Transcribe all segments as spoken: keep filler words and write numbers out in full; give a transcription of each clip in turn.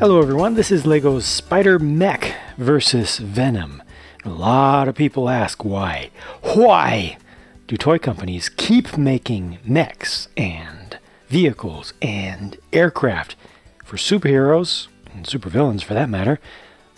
Hello everyone, this is LEGO's Spider-Mech versus Venom. A lot of people ask why. Why do toy companies keep making mechs and vehicles and aircraft for superheroes, and supervillains for that matter,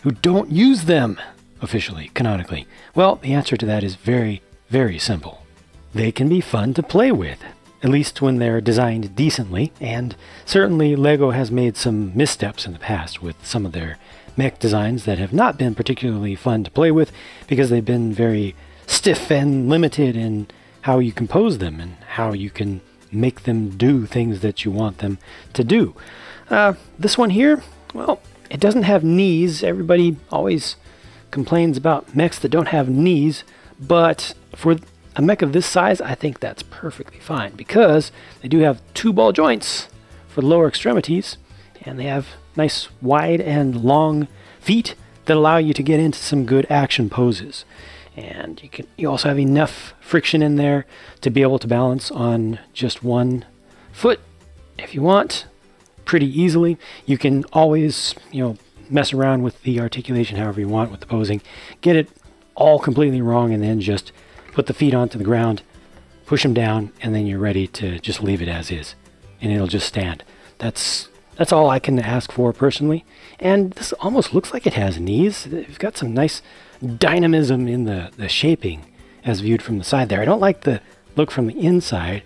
who don't use them officially, canonically? Well, the answer to that is very, very simple. They can be fun to play with. At least when they're designed decently, and certainly LEGO has made some missteps in the past with some of their mech designs that have not been particularly fun to play with because they've been very stiff and limited in how you compose them and how you can make them do things that you want them to do. Uh, this one here, well, it doesn't have knees. Everybody always complains about mechs that don't have knees, but for a mech of this size, I think that's perfectly fine because they do have two ball joints for the lower extremities, and they have nice wide and long feet that allow you to get into some good action poses. And you can you also have enough friction in there to be able to balance on just one foot if you want, pretty easily. You can always, you know, mess around with the articulation however you want with the posing, get it all completely wrong, and then just put the feet onto the ground, push them down, and then you're ready to just leave it as is, and it'll just stand. That's that's all I can ask for personally. And this almost looks like it has knees. It's got some nice dynamism in the, the shaping as viewed from the side there. I don't like the look from the inside,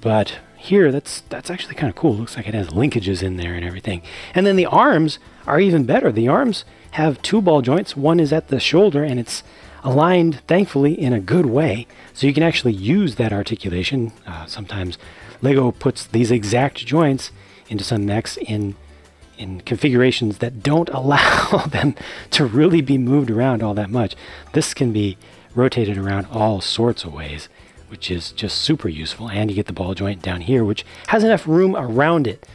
but here that's that's actually kind of cool. It looks like it has linkages in there and everything. And then the arms are even better. The arms have two ball joints. One is at the shoulder, and it's aligned, thankfully, in a good way, so you can actually use that articulation. Uh, sometimes LEGO puts these exact joints into some mechs in, in configurations that don't allow them to really be moved around all that much. This can be rotated around all sorts of ways, which is just super useful, and you get the ball joint down here, which has enough room around it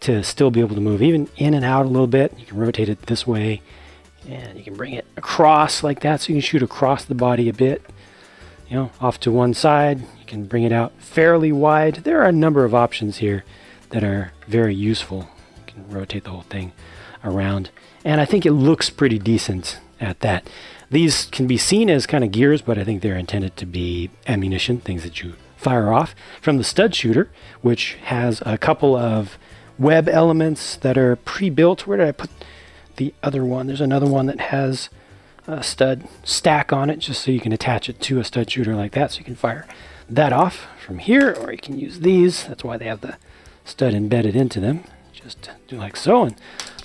to still be able to move even in and out a little bit. You can rotate it this way, and you can bring it across like that, so you can shoot across the body a bit, you know, off to one side. You can bring it out fairly wide. There are a number of options here that are very useful. You can rotate the whole thing around, and I think it looks pretty decent at that. These can be seen as kind of gears, but I think they're intended to be ammunition, things that you fire off from the stud shooter, which has a couple of web elements that are pre-built. Where did I put the other one? There's another one that has a stud stack on it, just so you can attach it to a stud shooter like that, so you can fire that off from here, or you can use these. That's why they have the stud embedded into them. Just do like so, and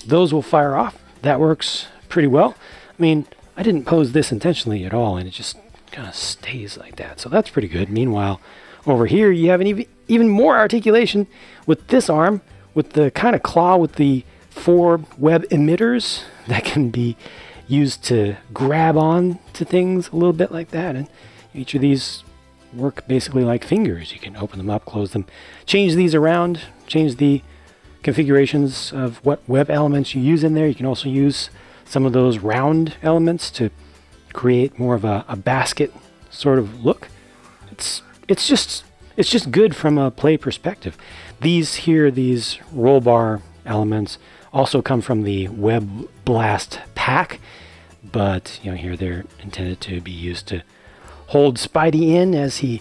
those will fire off. That works pretty well. I mean, I didn't pose this intentionally at all, and it just kind of stays like that, so that's pretty good. Meanwhile, over here you have an even, even more articulation with this arm, with the kind of claw with the four web emitters that can be used to grab on to things a little bit like that. And each of these work basically like fingers. You can open them up, close them, change these around, change the configurations of what web elements you use in there. You can also use some of those round elements to create more of a, a basket sort of look. It's it's just it's just good from a play perspective. These here, these roll bar elements, also come from the Web Blast pack, but you know, here they're intended to be used to hold Spidey in as he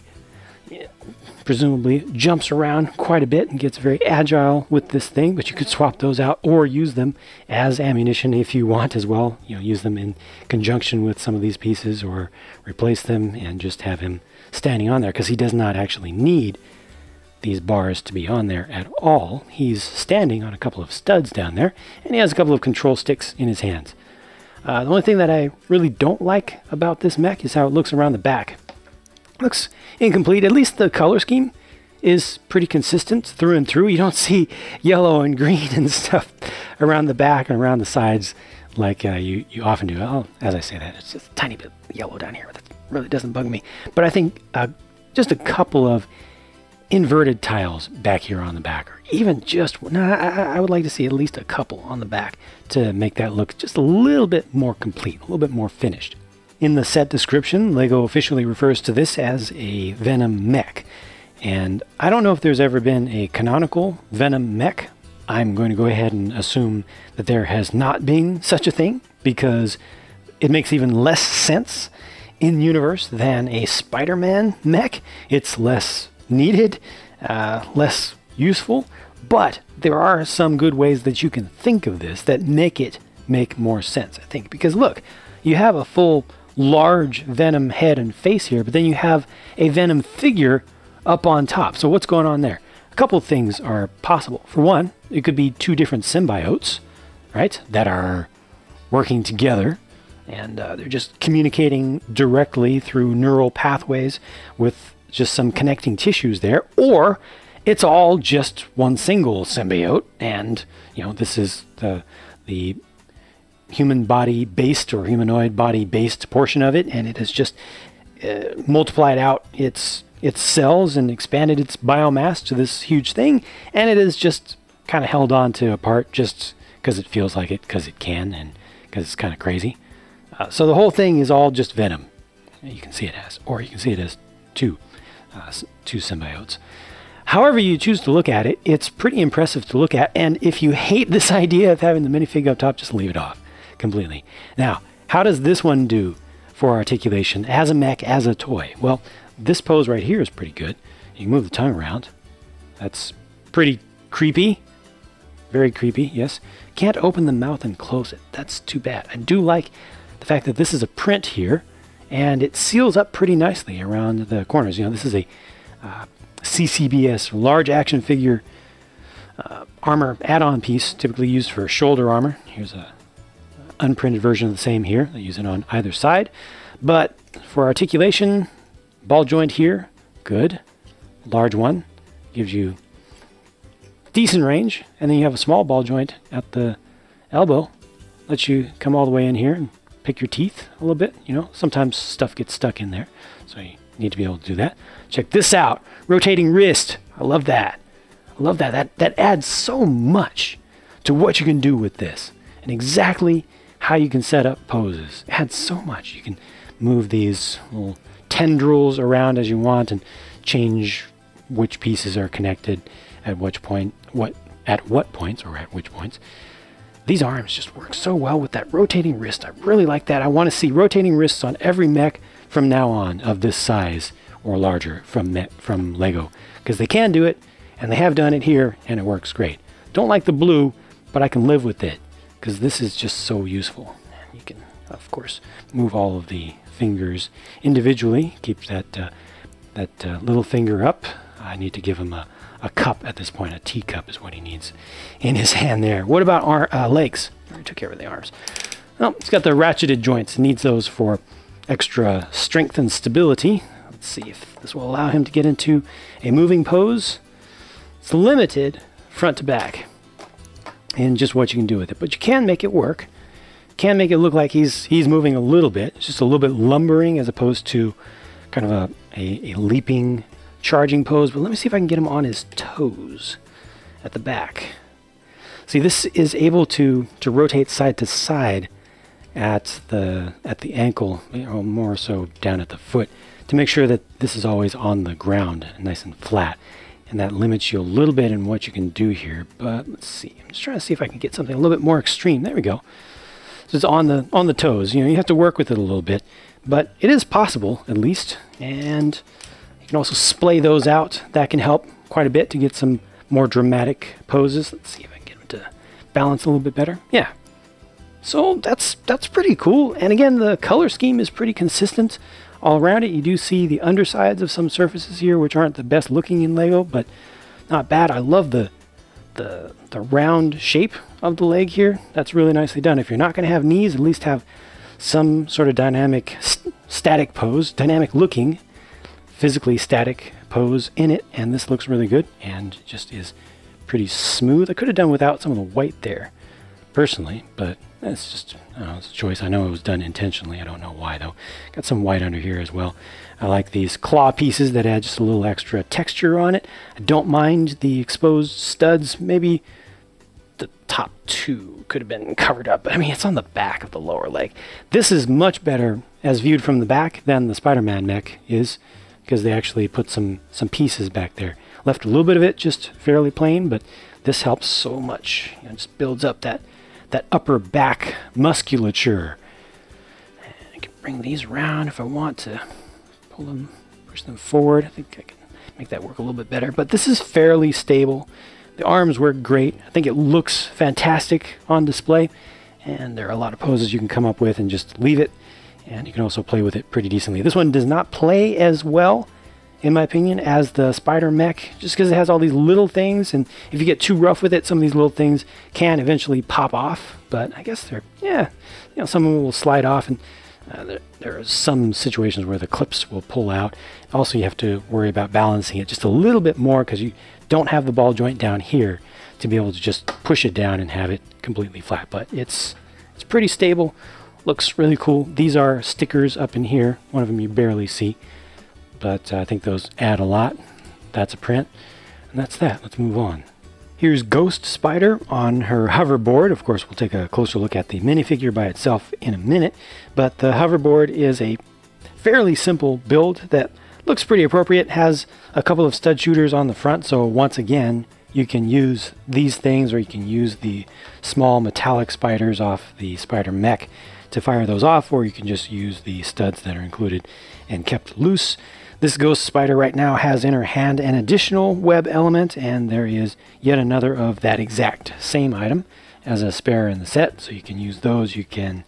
presumably jumps around quite a bit and gets very agile with this thing. But you could swap those out or use them as ammunition if you want as well. You know, use them in conjunction with some of these pieces, or replace them and just have him standing on there, because he does not actually need these bars to be on there at all. He's standing on a couple of studs down there, and he has a couple of control sticks in his hands. Uh, the only thing that I really don't like about this mech is how it looks around the back. It looks incomplete. At least the color scheme is pretty consistent through and through. You don't see yellow and green and stuff around the back and around the sides like uh, you, you often do. Well, as I say that, it's just a tiny bit yellow down here, but that really doesn't bug me. But I think uh, just a couple of inverted tiles back here on the back, or even just no, I, I would like to see at least a couple on the back to make that look just a little bit more complete, a little bit more finished. In the set description, LEGO officially refers to this as a Venom mech, and I don't know if there's ever been a canonical Venom mech. I'm going to go ahead and assume that there has not been such a thing, because it makes even less sense in universe than a Spider-Man mech. It's less needed, uh, less useful, but there are some good ways that you can think of this that make it make more sense, I think. Because look, you have a full large Venom head and face here, but then you have a Venom figure up on top. So what's going on there? A couple things are possible. For one, it could be two different symbiotes, right, that are working together, and uh, they're just communicating directly through neural pathways with just some connecting tissues there. Or it's all just one single symbiote, and you know, this is the the human body based or humanoid body based portion of it, and it has just uh, multiplied out its its cells and expanded its biomass to this huge thing, and it is just kind of held on to a part just because it feels like it, because it can, and because it's kind of crazy. Uh, so the whole thing is all just Venom. You can see it as, or you can see it as two, uh, two symbiotes. However you choose to look at it, it's pretty impressive to look at, and if you hate this idea of having the minifig up top, just leave it off completely. Now, how does this one do for articulation as a mech, as a toy? Well, this pose right here is pretty good. You can move the tongue around. That's pretty creepy. Very creepy, yes. Can't open the mouth and close it. That's too bad. I do like the fact that this is a print here, and it seals up pretty nicely around the corners. You know, this is a uh, C C B S, large action figure uh, armor add-on piece, typically used for shoulder armor. Here's a unprinted version of the same here. They use it on either side. But for articulation, ball joint here, good. Large one gives you decent range, and then you have a small ball joint at the elbow, lets you come all the way in here and pick your teeth a little bit. You know, sometimes stuff gets stuck in there, so you need to be able to do that. Check this out, rotating wrist. I love that. I love that. That that adds so much to what you can do with this, and exactly how you can set up poses. It adds so much. You can move these little tendrils around as you want and change which pieces are connected at which point, what at what points or at which points. These arms just work so well with that rotating wrist. I really like that. I want to see rotating wrists on every mech from now on of this size or larger from from LEGO, because they can do it, and they have done it here, and it works great. Don't like the blue, but I can live with it because this is just so useful. You can, of course, move all of the fingers individually. Keep that uh, that uh, little finger up. I need to give him a, a cup at this point. A teacup is what he needs in his hand there. What about our uh, legs? I took care of the arms. Well, he's got the ratcheted joints. He needs those for extra strength and stability. Let's see if this will allow him to get into a moving pose. It's limited front to back and just what you can do with it, but you can make it work. Can make it look like he's he's moving a little bit. It's just a little bit lumbering as opposed to kind of a, a, a leaping, charging pose. But let me see if I can get him on his toes at the back. See, this is able to to rotate side to side at the at the ankle, or more so down at the foot, to make sure that this is always on the ground, nice and flat. And that limits you a little bit in what you can do here. But let's see. I'm just trying to see if I can get something a little bit more extreme. There we go. So it's on the on the toes. You know, you have to work with it a little bit, but it is possible at least. And you can also splay those out. That can help quite a bit to get some more dramatic poses. Let's see if I can get him to balance a little bit better. Yeah. So that's that's pretty cool. And again, the color scheme is pretty consistent all around it. You do see the undersides of some surfaces here, which aren't the best looking in LEGO, but not bad. I love the the the round shape of the leg here. That's really nicely done. If you're not going to have knees, at least have some sort of dynamic st static pose, dynamic looking, physically static pose in it. And this looks really good and just is pretty smooth. I could have done without some of the white there personally, but that's just uh, it's a choice. I know it was done intentionally. I don't know why, though. Got some white under here as well. I like these claw pieces that add just a little extra texture on it. I don't mind the exposed studs. Maybe the top two could have been covered up, but I mean, it's on the back of the lower leg. This is much better as viewed from the back than the Spider-Man mech is, because they actually put some, some pieces back there. Left a little bit of it just fairly plain, but This helps so much. You know, it just builds up that, that upper back musculature. And I can bring these around if I want to pull them, push them forward. I think I can make that work a little bit better. But this is fairly stable. The arms work great. I think it looks fantastic on display. And there are a lot of poses you can come up with and just leave it. And you can also play with it pretty decently. This one does not play as well, in my opinion, as the Spider Mech, just because it has all these little things, and if you get too rough with it, some of these little things can eventually pop off. But I guess they're, yeah, you know, some of them will slide off, and uh, there, there are some situations where the clips will pull out. Also, you have to worry about balancing it just a little bit more because you don't have the ball joint down here to be able to just push it down and have it completely flat. But it's it's pretty stable. Looks really cool. These are stickers up in here. One of them you barely see, but uh, I think those add a lot. That's a print, and that's that. Let's move on. Here's Ghost Spider on her hoverboard. Of course, we'll take a closer look at the minifigure by itself in a minute, but the hoverboard is a fairly simple build that looks pretty appropriate. Has a couple of stud shooters on the front, so once again, you can use these things, or you can use the small metallic spiders off the Spider Mech to fire those off, or you can just use the studs that are included and kept loose. This Ghost Spider right now has in her hand an additional web element, and there is yet another of that exact same item as a spare in the set, so you can use those. You can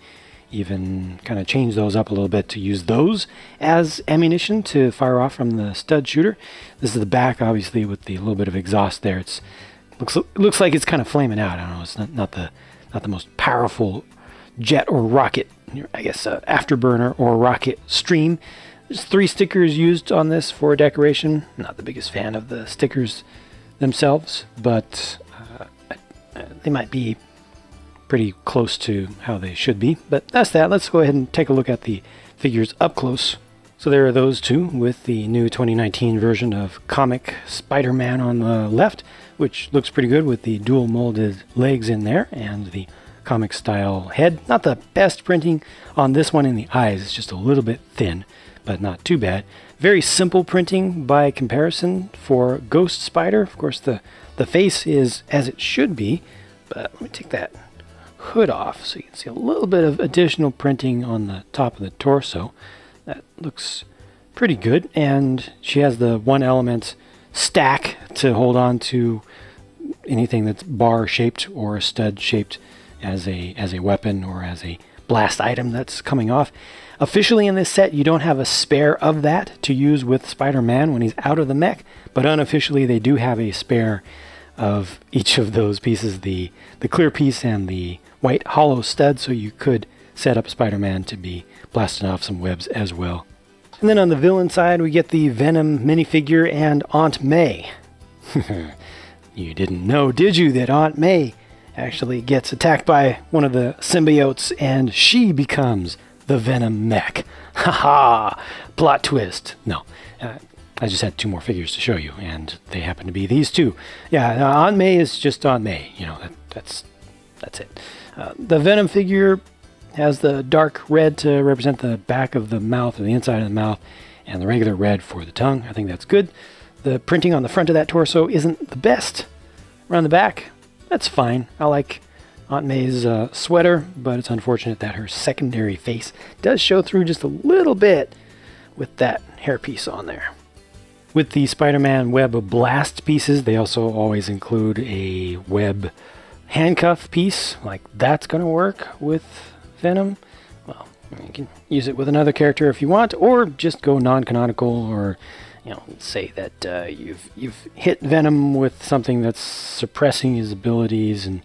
even kind of change those up a little bit to use those as ammunition to fire off from the stud shooter. This is the back, obviously, with the little bit of exhaust there. It's looks looks like it's kind of flaming out. I don't know, it's not, not the not the most powerful jet or rocket, I guess, uh, afterburner or rocket stream. There's three stickers used on this for decoration. I'm not the biggest fan of the stickers themselves, but uh, they might be pretty close to how they should be. But that's that. Let's go ahead and take a look at the figures up close. So there are those two with the new twenty nineteen version of Comic Spider-Man on the left, which looks pretty good with the dual molded legs in there and the comic style head. Not the best printing on this one in the eyes. It's just a little bit thin, but not too bad. Very simple printing by comparison for Ghost Spider. Of course, the, the face is as it should be, but let me take that hood off so you can see a little bit of additional printing on the top of the torso. That looks pretty good, and she has the one element stack to hold on to anything that's bar shaped or stud shaped as a as a weapon or as a blast item that's coming off. Officially in this set, you don't have a spare of that to use with Spider-Man when he's out of the mech, but unofficially they do have a spare of each of those pieces, the, the clear piece and the white hollow stud, so you could set up Spider-Man to be blasting off some webs as well. And then on the villain side, we get the Venom minifigure and Aunt May. You didn't know, did you, that Aunt May actually gets attacked by one of the symbiotes and she becomes the Venom mech. Haha! Plot twist. No, uh, I just had two more figures to show you, and they happen to be these two. Yeah, uh, Aunt May is just Aunt May. You know, that, that's that's it. Uh, the Venom figure has the dark red to represent the back of the mouth or the inside of the mouth, and the regular red for the tongue. I think that's good. The printing on the front of that torso isn't the best. Around the back, that's fine. I like Aunt May's uh, sweater, but it's unfortunate that her secondary face does show through just a little bit with that hairpiece on there. With the Spider-Man web blast pieces, they also always include a web handcuff piece. Like, that's going to work with Venom. Well, you can use it with another character if you want, or just go non-canonical, or, you know, say that uh, you've you've hit Venom with something that's suppressing his abilities, and,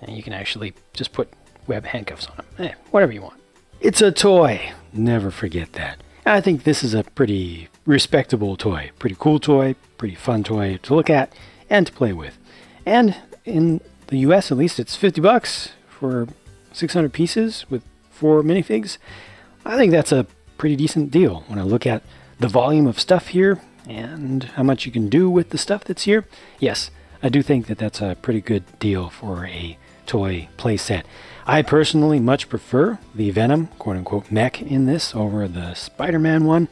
and you can actually just put web handcuffs on him. Eh, whatever you want. It's a toy. Never forget that. And I think this is a pretty respectable toy. Pretty cool toy. Pretty fun toy to look at and to play with. And in the U S, at least, it's fifty bucks for six hundred pieces with four minifigs. I think that's a pretty decent deal when I look at the volume of stuff here and how much you can do with the stuff that's here. Yes, I do think that that's a pretty good deal for a toy play set. I personally much prefer the Venom, quote-unquote, mech in this over the Spider-Man one,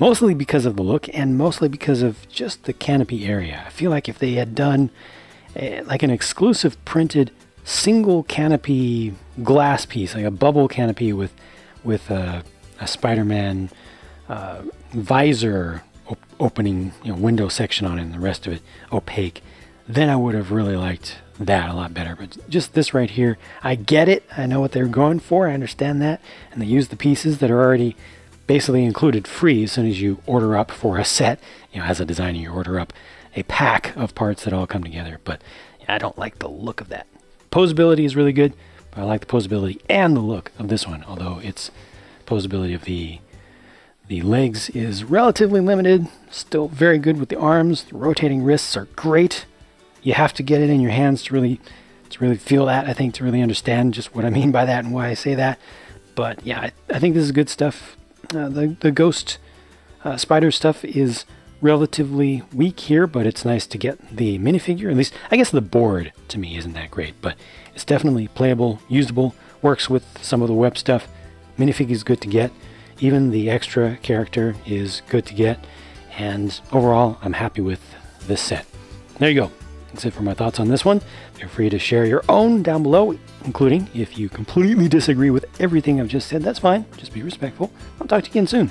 mostly because of the look and mostly because of just the canopy area. I feel like if they had done like an exclusive printed single canopy glass piece, like a bubble canopy with with a, a Spider-Man uh, visor op opening, you know, window section on it, and the rest of it opaque. Then I would have really liked that a lot better, but just this right here, I get it. I know what they're going for. I understand that, and they use the pieces that are already basically included free as soon as you order up for a set. You know, as a designer, you order up a pack of parts that all come together, but I don't like the look of that. Posability is really good, but I like the posability and the look of this one, although its posability of the the legs is relatively limited. Still very good with the arms. The rotating wrists are great. You have to get it in your hands to really to really feel that, I think, to really understand just what I mean by that and why I say that. But yeah, I, I think this is good stuff. Uh, the, the Ghost uh, Spider stuff is relatively weak here, but it's nice to get the minifigure. At least, I guess the board to me isn't that great, but it's definitely playable, usable, works with some of the web stuff. Minifigure is good to get. Even the extra character is good to get. And overall, I'm happy with this set. There you go. That's it for my thoughts on this one. Feel free to share your own down below, including if you completely disagree with everything I've just said. That's fine. Just be respectful. I'll talk to you again soon.